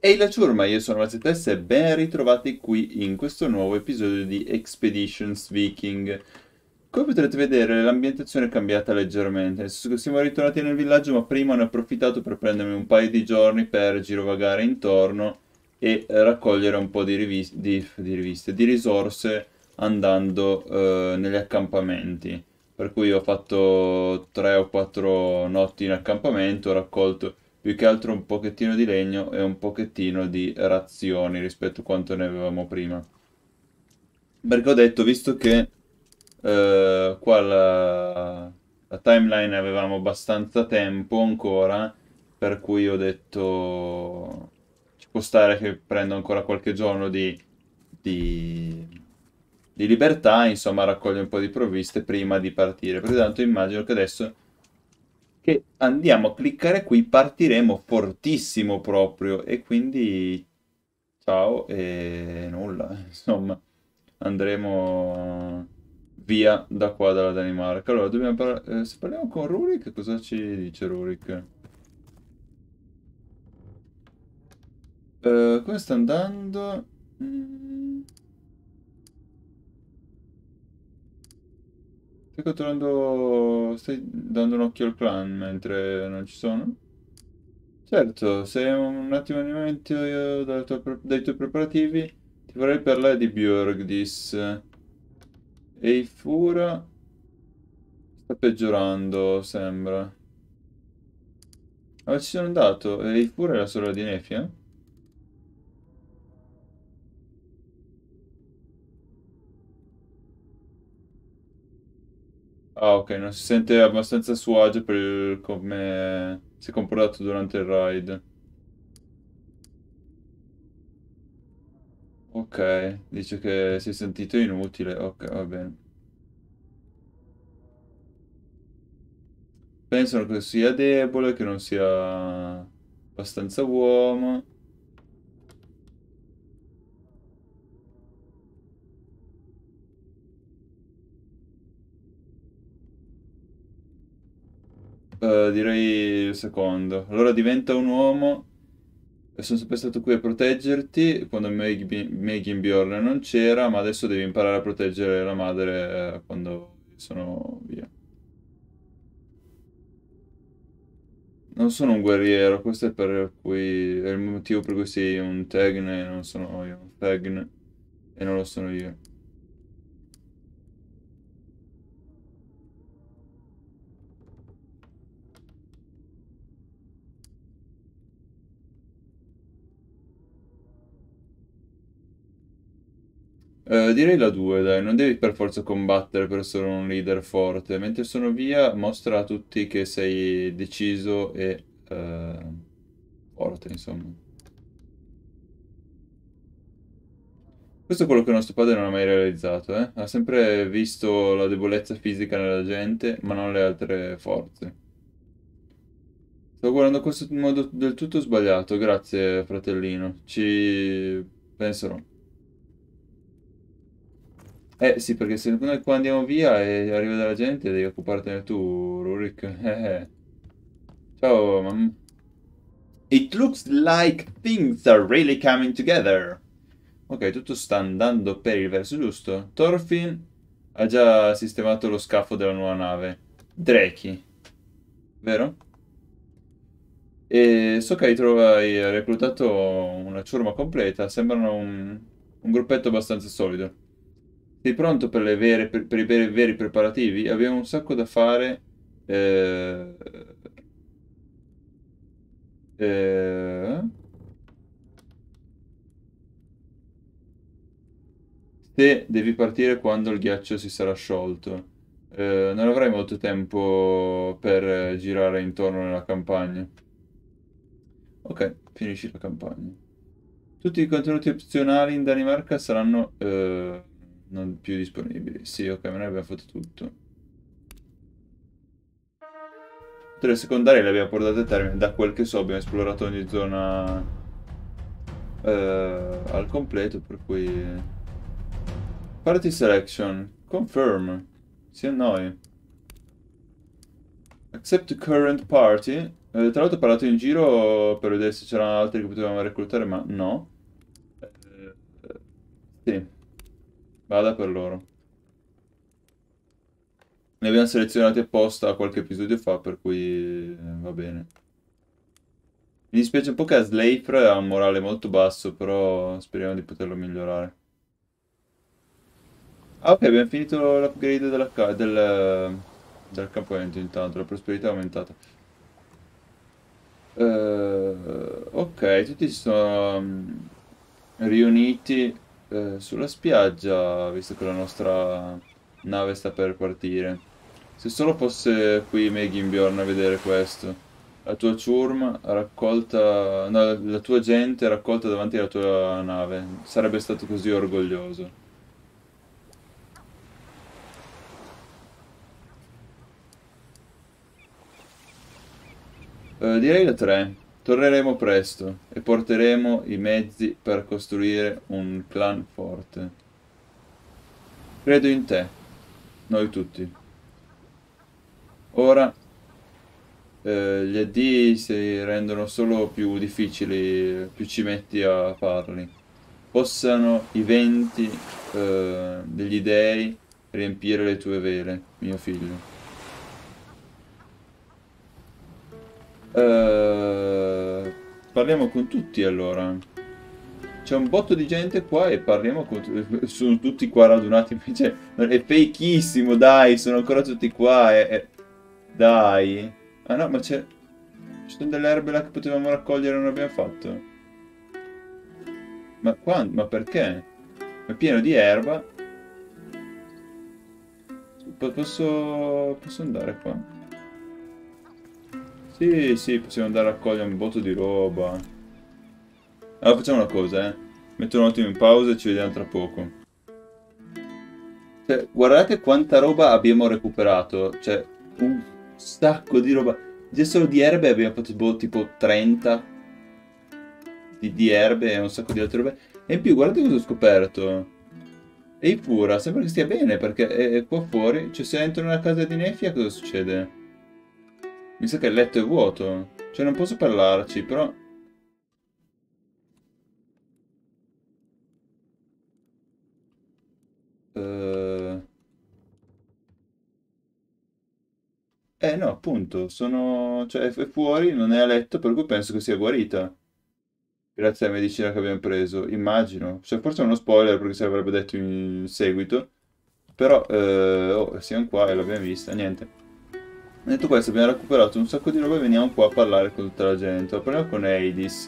Ehi la ciurma, io sono Matsetes e ben ritrovati qui in questo nuovo episodio di Expeditions Viking. Come potrete vedere l'ambientazione è cambiata leggermente, nel senso che siamo ritornati nel villaggio, ma prima ne ho approfittato per prendermi un paio di giorni per girovagare intorno e raccogliere un po' di risorse andando negli accampamenti. Per cui ho fatto 3 o 4 notti in accampamento, ho raccolto più che altro un pochettino di legno e un pochettino di razioni rispetto a quanto ne avevamo prima. Perché ho detto, visto che qua la timeline avevamo abbastanza tempo ancora, per cui ho detto ci può stare che prendo ancora qualche giorno di libertà, insomma, raccoglio un po' di provviste prima di partire, perché tanto immagino che adesso che andiamo a cliccare qui partiremo fortissimo proprio, e quindi ciao e nulla, insomma, andremo via da qua, dalla Danimarca. Allora, dobbiamo se parliamo con Rurik, cosa ci dice Rurik? Come sta andando? Stai controllando... stai dando un occhio al clan mentre non ci sono? Certo, sei un attimo in mente dai tuoi preparativi. Ti vorrei parlare di Bjørgdis. Eifura sta peggiorando, sembra. Ah, ci sono andato. Eifura è la sorella di Nefia? Ah, ok, non si sente abbastanza a suo agio per come si è comportato durante il raid. Ok, dice che si è sentito inutile. Ok, va bene. Pensano che sia debole, che non sia abbastanza uomo. Direi il secondo. Allora diventa un uomo. Sono sempre stato qui a proteggerti quando Meginbjorn non c'era, ma adesso devi imparare a proteggere la madre quando sono via. Non sono un guerriero, questo è è il motivo per cui sei un Tegne, non sono io un Tegne e non lo sono io. Direi la 2, dai, non devi per forza combattere per essere un leader forte. Mentre sono via, mostra a tutti che sei deciso e forte, insomma. Questo è quello che nostro padre non ha mai realizzato, eh? Ha sempre visto la debolezza fisica nella gente, ma non le altre forze. Sto guardando questo in modo del tutto sbagliato, grazie fratellino, ci penserò. Eh sì, perché se noi qua andiamo via e arriva della gente devi occupartene tu, Rurik. Ciao, mamma. It looks like things are really coming together. Ok, tutto sta andando per il verso giusto. Thorfinn ha già sistemato lo scafo della nuova nave. Drekki, vero? E so che hai reclutato una ciurma completa, sembrano un gruppetto abbastanza solido. Sei pronto per i veri preparativi? Abbiamo un sacco da fare. Se devi partire quando il ghiaccio si sarà sciolto, non avrai molto tempo per girare intorno nella campagna. Ok, finisci la campagna. Tutti i contenuti opzionali in Danimarca saranno... non più disponibili. Sì, ok, ma noi abbiamo fatto tutto. Tutte le secondarie le abbiamo portate a termine. Da quel che so abbiamo esplorato ogni zona al completo, per cui... Party selection. Confirm. Sì, noi. Accept current party. Tra l'altro ho parlato in giro per vedere se c'erano altri che potevamo reclutare, ma no. Sì, vada per loro. Ne abbiamo selezionati apposta qualche episodio fa, per cui va bene. Mi dispiace un po' che Asleifra ha un morale molto basso, però speriamo di poterlo migliorare. Ah, ok, abbiamo finito l'upgrade del campamento intanto, la prosperità è aumentata. Ok, tutti si sono riuniti sulla spiaggia, visto che la nostra nave sta per partire. Se solo fosse qui Meginbjorn a vedere questo. La tua ciurma raccolta, no, la tua gente raccolta davanti alla tua nave. Sarebbe stato così orgoglioso. Direi le 3. Torneremo presto e porteremo i mezzi per costruire un clan forte. Credo in te, noi tutti. Ora gli addii si rendono solo più difficili, più ci metti a farli. Possano i venti degli dei riempire le tue vele, mio figlio. Parliamo con tutti allora. C'è un botto di gente qua e parliamo con tutti. Sono tutti qua radunati, cioè, è fakeissimo, dai, sono ancora tutti qua. Dai. Ah no, ma c'è... Ci sono delle erbe là che potevamo raccogliere e non abbiamo fatto. Ma quando? Ma perché? È pieno di erba. Posso andare qua? Sì, possiamo andare a raccogliere un botto di roba. Allora facciamo una cosa, metto un attimo in pausa e ci vediamo tra poco. Cioè, guardate quanta roba abbiamo recuperato. Cioè, stacco di roba. Già solo di erbe abbiamo fatto tipo 30 di erbe e un sacco di altre robe. E in più guardate cosa ho scoperto. Eifura, sembra che stia bene, perché è qua fuori. Cioè, se entro nella casa di Nefia cosa succede? Mi sa che il letto è vuoto. Cioè, non posso parlarci, però... Eh no, appunto, cioè, è fuori, non è a letto, per cui penso che sia guarita. Grazie alla medicina che abbiamo preso, immagino. Cioè, forse è uno spoiler perché si avrebbe detto in seguito. Però, oh, siamo qua e l'abbiamo vista, niente. Detto questo, abbiamo recuperato un sacco di roba e veniamo qua a parlare con tutta la gente. La parliamo con Aedis.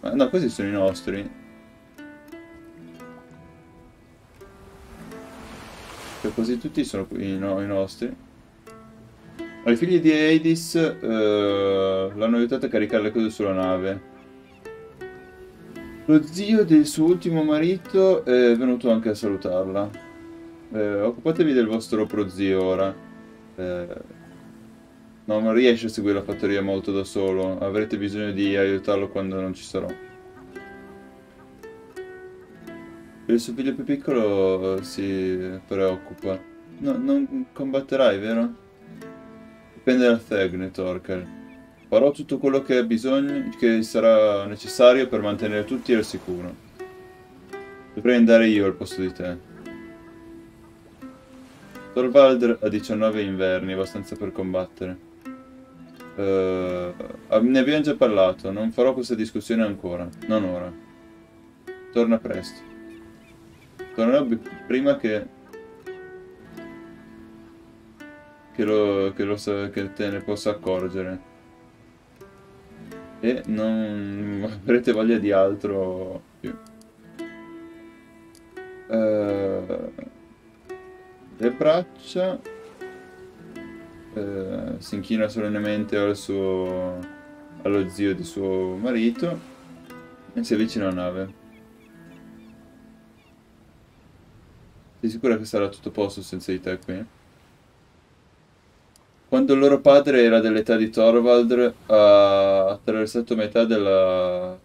No, questi sono i nostri. Cioè, quasi tutti sono qui, no, i nostri. I figli di Aedis l'hanno aiutato a caricare le cose sulla nave. Lo zio del suo ultimo marito è venuto anche a salutarla. Occupatevi del vostro prozio ora. Non riesce a seguire la fattoria molto da solo. Avrete bisogno di aiutarlo quando non ci sarò. Per il suo figlio più piccolo si preoccupa. No, non combatterai, vero? Dipende da Tegne, Thorkel. Farò tutto quello che che sarà necessario per mantenere tutti al sicuro. Dovrei andare io al posto di te. Thorvald ha 19 inverni, abbastanza per combattere. Ne abbiamo già parlato, non farò questa discussione ancora, non ora. Torna presto. Tornerò prima che te ne possa accorgere. E non avrete voglia di altro più. Le braccia si inchina solennemente allo zio di suo marito e si avvicina alla nave. Sei sicura che sarà tutto a posto senza di te qui? Quando il loro padre era dell'età di Thorvald, ha attraversato metà della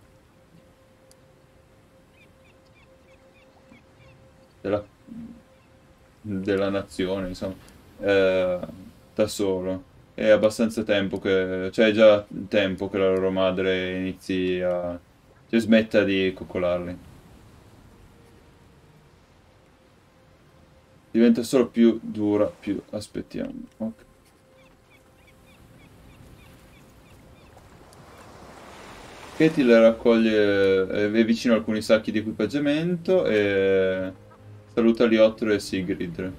nazione, insomma, da solo. è abbastanza tempo che... cioè è già tempo che la loro madre inizi a... cioè smetta di coccolarli. Diventa solo più dura, più aspettiamo. Ok. Ketil raccoglie, è vicino a alcuni sacchi di equipaggiamento e saluta Liotto e Sigrid.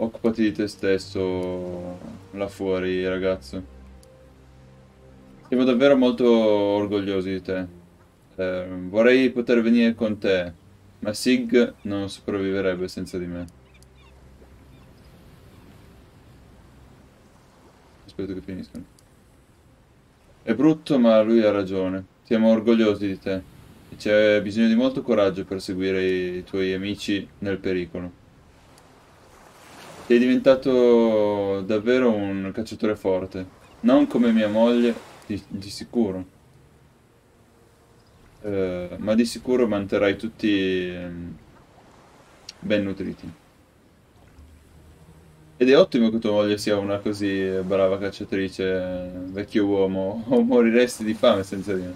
Occupati di te stesso là fuori, ragazzo. Siamo davvero molto orgogliosi di te. Vorrei poter venire con te, ma Sig non sopravviverebbe senza di me. Aspetto che finiscano. È brutto, ma lui ha ragione. Siamo orgogliosi di te. C'è bisogno di molto coraggio per seguire i tuoi amici nel pericolo. Sei diventato davvero un cacciatore forte. Non come mia moglie, di sicuro. Ma di sicuro manterrai tutti ben nutriti. Ed è ottimo che tua moglie sia una così brava cacciatrice, vecchio uomo, o moriresti di fame senza di me.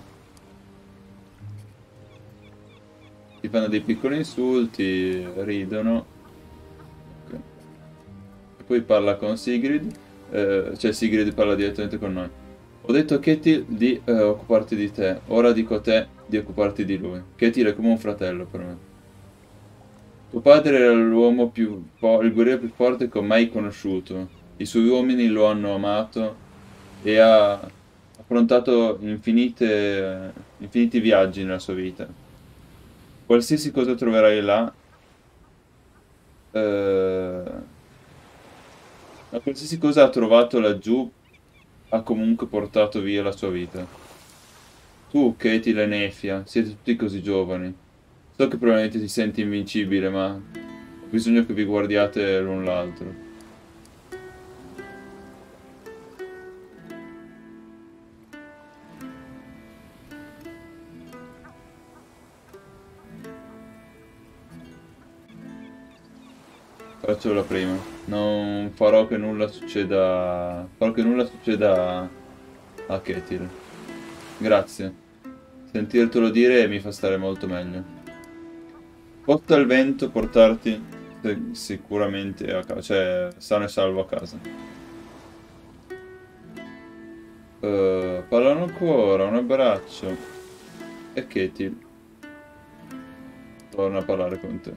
Ti fanno dei piccoli insulti, ridono. Okay. E poi parla con Sigrid, cioè Sigrid parla direttamente con noi. Ho detto a Ketil di occuparti di te, ora dico a te di occuparti di lui. Ketil è come un fratello per me. Tuo padre era l'uomo più il guerriero più forte che ho mai conosciuto. I suoi uomini lo hanno amato e ha affrontato infiniti viaggi nella sua vita. Qualsiasi cosa troverai là, ma qualsiasi cosa ha trovato laggiù ha comunque portato via la sua vita. Tu, Ketil e Nefia, siete tutti così giovani. So che probabilmente ti senti invincibile, ma ho bisogno che vi guardiate l'un l'altro. Faccio la prima. Non farò che nulla succeda... farò che nulla succeda a Ketil. Grazie. Sentirtelo dire mi fa stare molto meglio. Botta al vento portarti sicuramente a casa, cioè sano e salvo a casa. Parlano ancora, un abbraccio. E Ketil torna a parlare con te.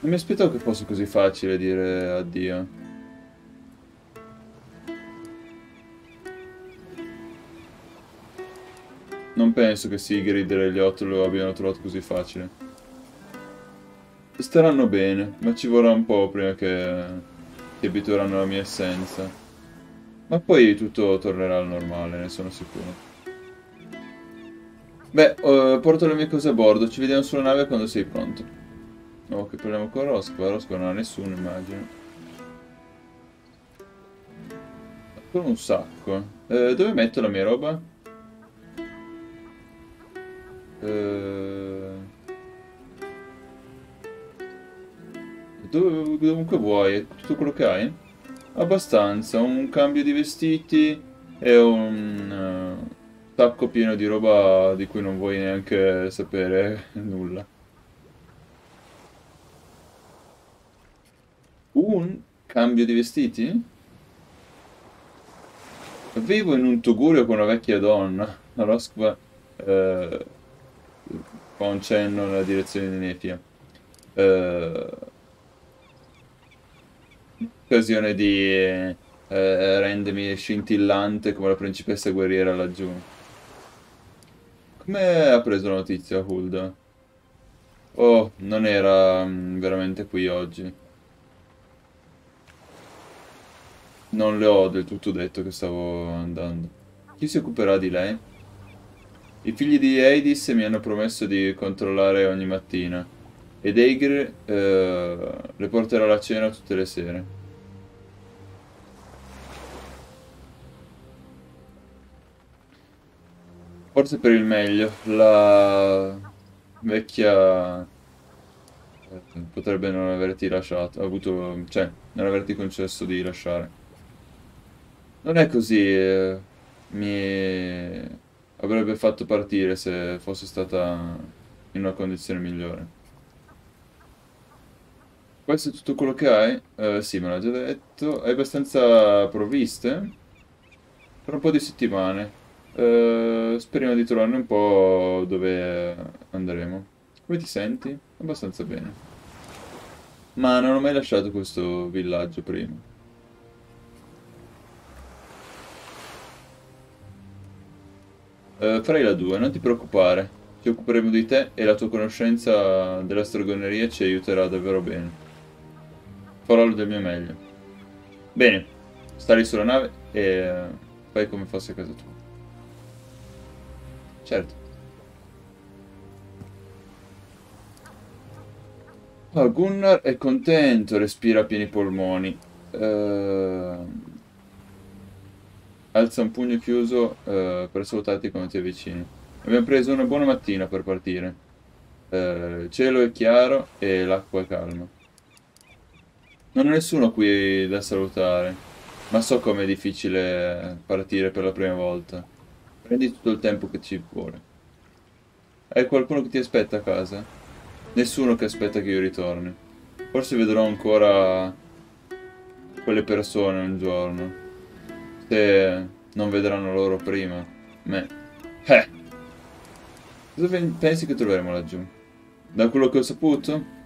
Non mi aspettavo che fosse così facile dire addio. Non penso che Sigrid e Liotto lo abbiano trovato così facile. Staranno bene, ma ci vorrà un po' prima che si abitueranno alla mia assenza. Ma poi tutto tornerà al normale, ne sono sicuro. Beh, porto le mie cose a bordo, ci vediamo sulla nave quando sei pronto. Ok, parliamo con Rosco. Rosco non ha nessuno, immagino. Con un sacco. Dove metto la mia roba? Dovunque vuoi, tutto quello che hai? Abbastanza, un cambio di vestiti e un sacco pieno di roba di cui non vuoi neanche sapere nulla. Un cambio di vestiti? Vivo in un tugurio con una vecchia donna. La Rosco fa un cenno nella direzione di Nefia. Occasione di rendermi scintillante come la principessa guerriera laggiù. Come ha preso la notizia Hulda? Oh, non era veramente qui oggi. Non le ho del tutto detto che stavo andando. Chi si occuperà di lei? I figli di Aedis mi hanno promesso di controllare ogni mattina, ed Aegir le porterà la cena tutte le sere. Forse per il meglio, la vecchia potrebbe non averti lasciato, non averti concesso di lasciare. Non è così, mi avrebbe fatto partire se fosse stata in una condizione migliore. Questo è tutto quello che hai? Sì, me l'ha già detto. Hai abbastanza provviste? Per un po' di settimane. Speriamo di trovarne un po' dove andremo. Come ti senti? Abbastanza bene. Ma non ho mai lasciato questo villaggio prima. Farai la 2, non ti preoccupare. Ci occuperemo di te e la tua conoscenza della stregoneria ci aiuterà davvero bene. Farò del mio meglio. Bene, stai sulla nave e fai come fosse a casa tua. Certo. Oh, Gunnar è contento, respira a pieni polmoni. Alza un pugno chiuso per salutarti quando ti avvicini. Abbiamo preso una buona mattina per partire. Il cielo è chiaro e l'acqua è calma. Non ho nessuno qui da salutare, ma so com'è difficile partire per la prima volta. Prendi tutto il tempo che ci vuole. Hai qualcuno che ti aspetta a casa? Nessuno che aspetta che io ritorni. Forse vedrò ancora quelle persone un giorno. Se non vedranno loro prima me. Cosa pensi che troveremo laggiù? Da quello che ho saputo?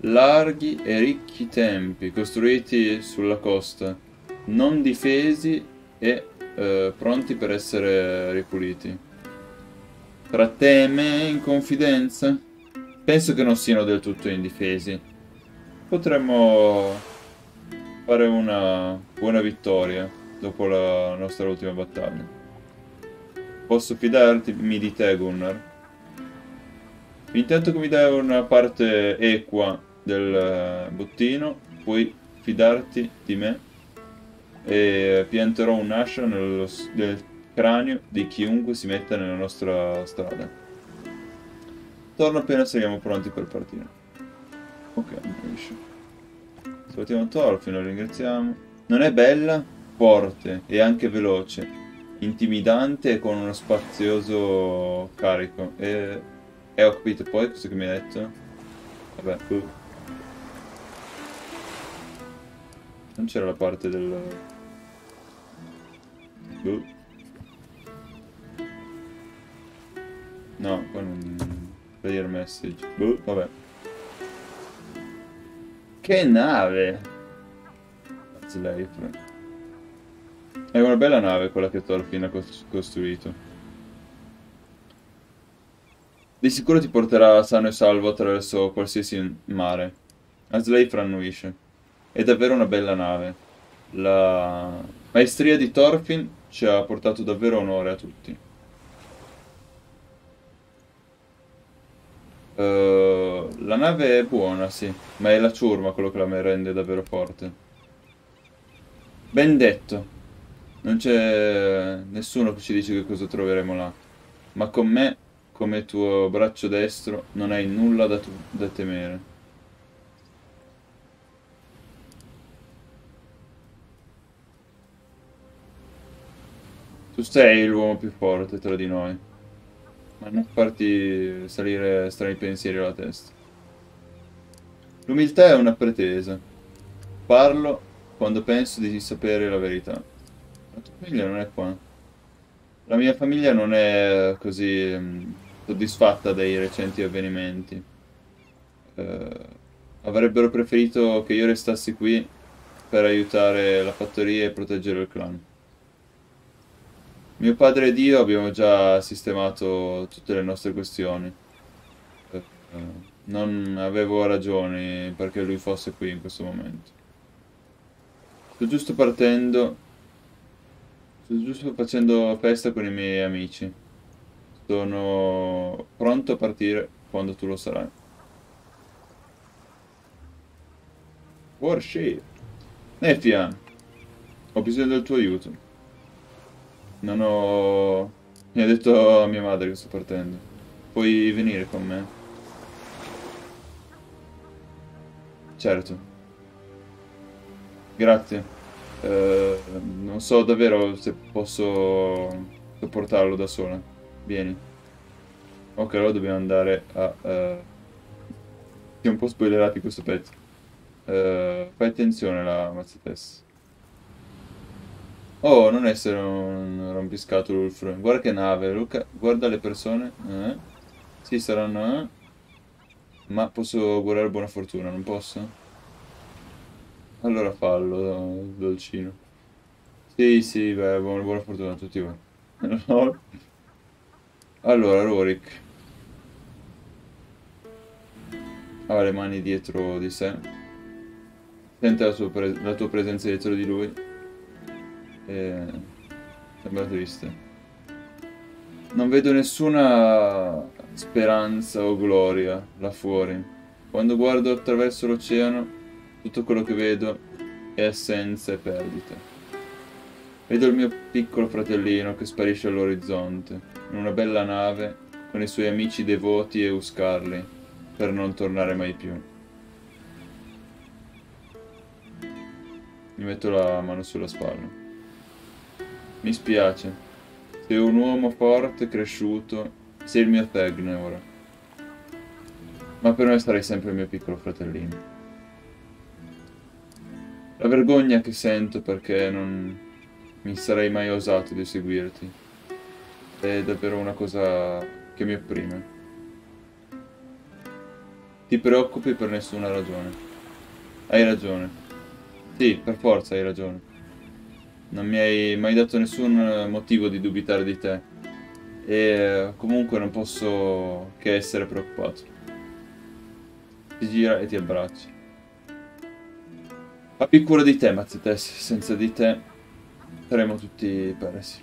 Larghi e ricchi templi costruiti sulla costa, non difesi e pronti per essere ripuliti. Tra te e me in confidenza? Penso che non siano del tutto indifesi. Potremmo fare una buona vittoria dopo la nostra ultima battaglia. Posso fidarmi di te, Gunnar? Intanto che mi dai una parte equa del bottino, puoi fidarti di me e pianterò un'ascia nel cranio di chiunque si metta nella nostra strada. Torno appena saremo pronti per partire. Ok, salutiamo Thorfinn, lo ringraziamo. Non è bella? Forte e anche veloce, intimidante e con uno spazioso carico. E ho capito poi cosa che mi ha detto. Vabbè, non c'era la parte del... No, qua non... Player message. Vabbè. Che nave! Asleif. È una bella nave quella che Thorfinn ha costruito. Di sicuro ti porterà sano e salvo attraverso qualsiasi mare. Asleif annuisce. È davvero una bella nave. La maestria di Thorfinn ci ha portato davvero onore a tutti. La nave è buona, sì, ma è la ciurma quello che la rende davvero forte. Ben detto. Non c'è nessuno che ci dice che cosa troveremo là. Ma con me... come tuo braccio destro, non hai nulla da temere. Tu sei l'uomo più forte tra di noi, ma non farti salire strani pensieri alla testa. L'umiltà è una pretesa. Parlo quando penso di sapere la verità. La tua famiglia non è qua. La mia famiglia non è così... soddisfatta dei recenti avvenimenti. Avrebbero preferito che io restassi qui per aiutare la fattoria e proteggere il clan. Mio padre ed io abbiamo già sistemato tutte le nostre questioni. Non avevo ragioni perché lui fosse qui in questo momento. Sto giusto facendo festa con i miei amici. Sono pronto a partire quando tu lo sarai. Worship. Nefia, ho bisogno del tuo aiuto. Non ho... Mi ha detto a mia madre che sto partendo. Puoi venire con me? Certo. Grazie. Non so davvero se posso sopportarlo da sola. Vieni. Ok, allora dobbiamo andare a... Siamo un po' spoilerati questo pezzo. Fai attenzione alla Matsetes. Oh, non essere un rompiscatolo, Ulfr. Guarda che nave, Luca. Guarda le persone. Sì, saranno... Ma posso augurare buona fortuna, non posso? Allora fallo, dolcino. Sì, beh, buona fortuna a tutti voi. Allora, Rurik. Ha le mani dietro di sé. Sente la tua presenza dietro di lui. Sembra triste. Non vedo nessuna speranza o gloria là fuori. Quando guardo attraverso l'oceano, tutto quello che vedo è assenza e perdita. Vedo il mio piccolo fratellino che sparisce all'orizzonte, in una bella nave, con i suoi amici devoti e uscarli, per non tornare mai più. Mi metto la mano sulla spalla. Mi spiace. Sei un uomo forte, cresciuto, sei il mio Tegne ora. Ma per me sarai sempre il mio piccolo fratellino. La vergogna che sento perché non mi sarei mai osato di seguirti è davvero una cosa che mi opprime. Ti preoccupi per nessuna ragione. Hai ragione. Sì, per forza hai ragione. Non mi hai mai dato nessun motivo di dubitare di te. E comunque non posso che essere preoccupato. Ti gira e ti abbraccia. Abbi cura di te, Matsetes. Senza di te saremo tutti persi.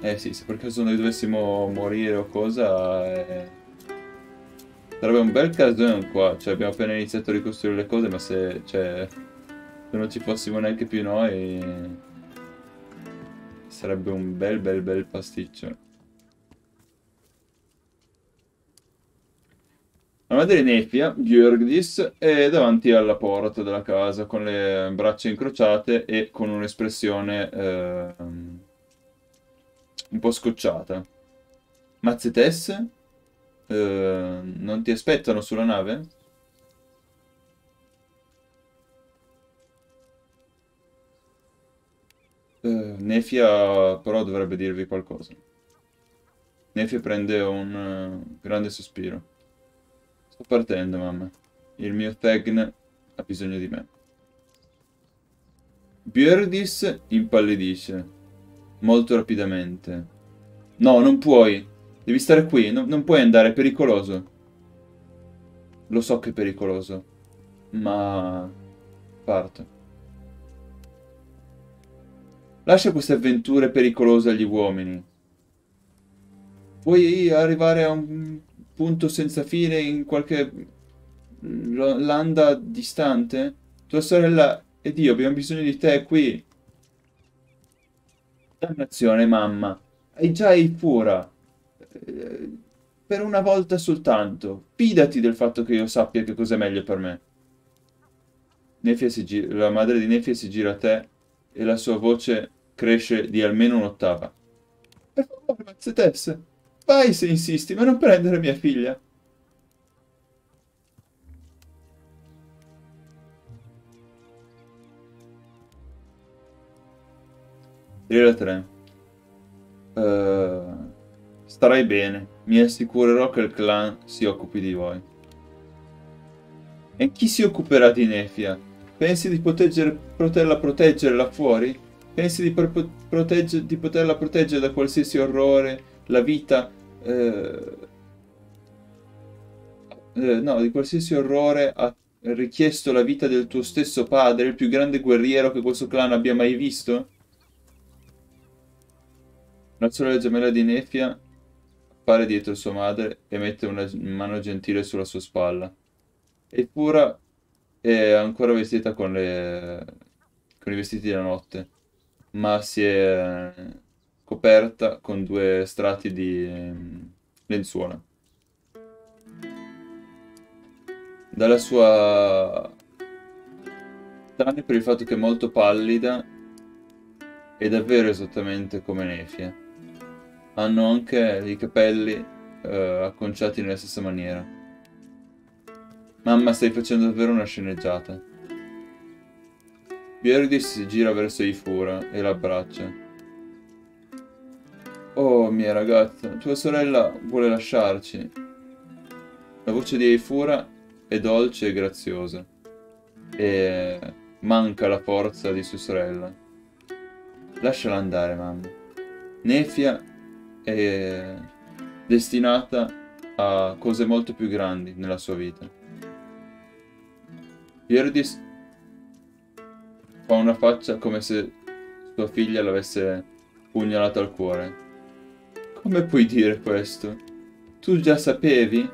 Eh sì, se per caso noi dovessimo morire o cosa... Sarebbe un bel casino qua. Cioè, abbiamo appena iniziato a ricostruire le cose, ma se... Se non ci fossimo neanche più noi, sarebbe un bel pasticcio. La madre Nefia, Bjørgdis, è davanti alla porta della casa con le braccia incrociate e con un'espressione un po' scocciata. Matsetes? Non ti aspettano sulla nave? Nefia però dovrebbe dirvi qualcosa. Nefia prende un grande sospiro. Sto partendo, mamma. Il mio Tegne ha bisogno di me. Bjørgdis impallidisce molto rapidamente. No, non puoi. Devi stare qui, non puoi andare, è pericoloso. Lo so che è pericoloso, ma parto. Lascia queste avventure pericolose agli uomini. Vuoi arrivare a un punto senza fine in qualche landa distante? Tua sorella ed io abbiamo bisogno di te qui. Dannazione, mamma. Hai già Eifura. Per una volta soltanto. Fidati del fatto che io sappia che cosa è meglio per me. Nefia si gira, la madre di Nefia si gira a te. E la sua voce cresce di almeno un'ottava. Per favore, Matsetes, vai se insisti, ma non prendere mia figlia. Direi 3. Starai bene, mi assicurerò che il clan si occupi di voi. E chi si occuperà di Nefia? Pensi di poterla proteggere là fuori? Pensi di poterla proteggere da qualsiasi orrore, la vita... no, di qualsiasi orrore ha richiesto la vita del tuo stesso padre, il più grande guerriero che questo clan abbia mai visto? La sorella gemella di Nefia appare dietro sua madre e mette una mano gentile sulla sua spalla. Eppure... è ancora vestita con i vestiti della notte, ma si è coperta con 2 strati di lenzuola. dalla sua, tranne per il fatto che è molto pallida, è davvero esattamente come Nefia. Hanno anche i capelli acconciati nella stessa maniera. Mamma, stai facendo davvero una sceneggiata. Bjørgdis si gira verso Eifura e la abbraccia. Oh mia ragazza, tua sorella vuole lasciarci. La voce di Eifura è dolce e graziosa e manca la forza di sua sorella. Lasciala andare, mamma. Nefia è destinata a cose molto più grandi nella sua vita. Virdis fa una faccia come se sua figlia l'avesse pugnalata al cuore. Come puoi dire questo? Tu già sapevi?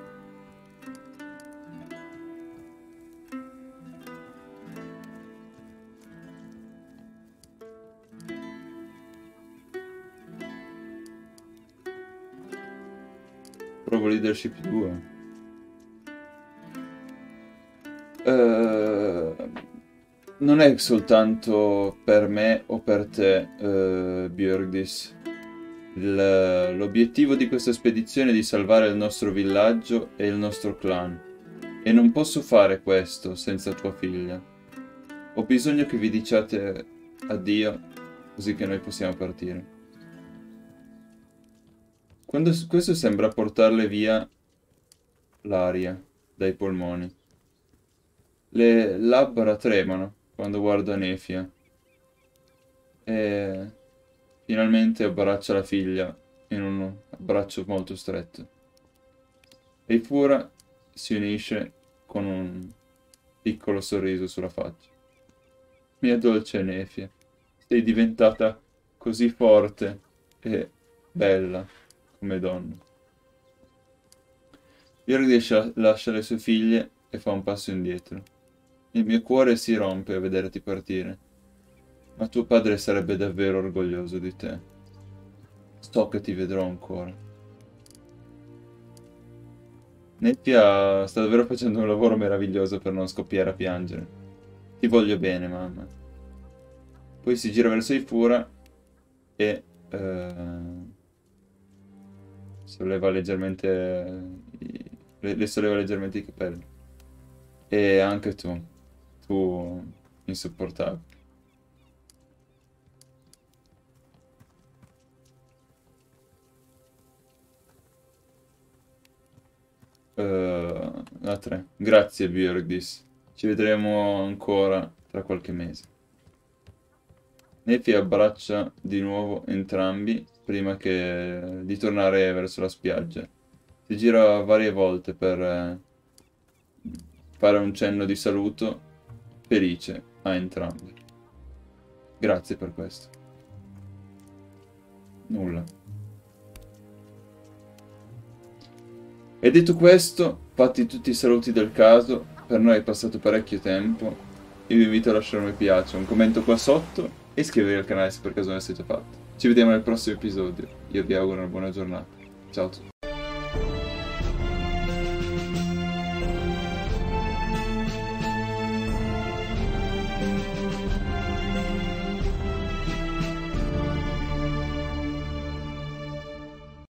Provo leadership 2. Non è soltanto per me o per te, Bjørgdis. L'obiettivo di questa spedizione è di salvare il nostro villaggio e il nostro clan, e non posso fare questo senza tua figlia. Ho bisogno che vi diciate addio, così che noi possiamo partire. Quando questo sembra portarle via l'aria dai polmoni. Le labbra tremano quando guarda Nefia e finalmente abbraccia la figlia in un abbraccio molto stretto. Eifura si unisce con un piccolo sorriso sulla faccia. Mia dolce Nefia, sei diventata così forte e bella come donna. Bjørgdis lascia le sue figlie e fa un passo indietro. Il mio cuore si rompe a vederti partire, ma tuo padre sarebbe davvero orgoglioso di te. So che ti vedrò ancora. Nefia sta davvero facendo un lavoro meraviglioso per non scoppiare a piangere. Ti voglio bene, mamma. Poi si gira verso Eifura e solleva leggermente le solleva leggermente i capelli. E anche tu insopportabile. La 3. Grazie Bjørgdis. Ci vedremo ancora tra qualche mese. Nefia abbraccia di nuovo entrambi prima che di tornare verso la spiaggia. Si gira varie volte per fare un cenno di saluto felice a entrambi. Grazie per questo. Nulla. E detto questo, fatti tutti i saluti del caso, per noi è passato parecchio tempo, io vi invito a lasciare un mi piace, un commento qua sotto e iscrivervi al canale se per caso non l'avete già fatto. Ci vediamo nel prossimo episodio, io vi auguro una buona giornata, ciao a tutti.